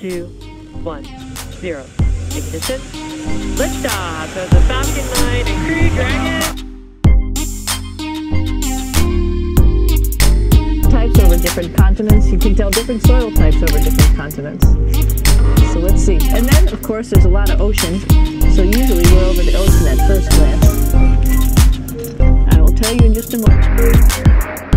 2, 1, 0. Ignition. Liftoff of the Falcon 9 and Crew Dragon. Types over different continents. You can tell different soil types over different continents. So let's see. And then, of course, there's a lot of ocean. So usually we're over the ocean at first glance. I will tell you in just a moment.